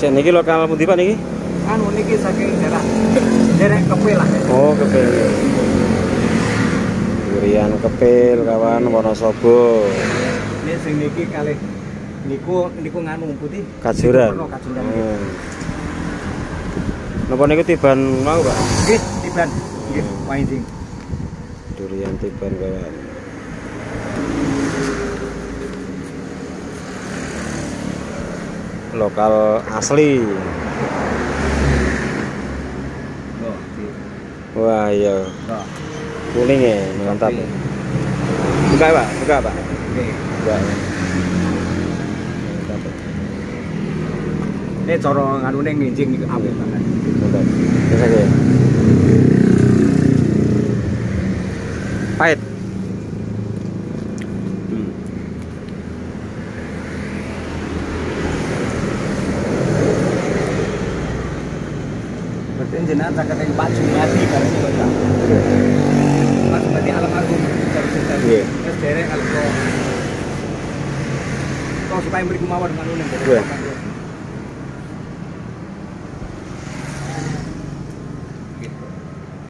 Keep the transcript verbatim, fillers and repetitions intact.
Cek niki lokal pundi Pak niki? Anu niki saking daerah daerah Kepil lah. Oh, Kepil. Durian Kepil kawan Wonosobo. Ini sing niki kalih niku niku nganu putih. Kajuran. Hmm. Napa niku tiban mau Pak? Nggih, tiban. Nggih, winding. Durian tiban kawan. Lokal asli. Wah iya kuning ya, mantap. Buka Pak, buka Pak. Buka. Ini cara nganune nginjing iki apik banget. Biasa ya. Pahit. Jenengan tak keteng Pak Jumadi karo Pak. Pak Jumadi alam aku cerita. Nggih. Wis derek alko. Kok supaya mriku mawon manungsa.